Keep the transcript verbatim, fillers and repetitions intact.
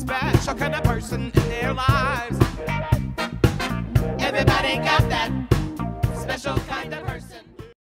special kind of person in their lives. Everybody got that special kind of person.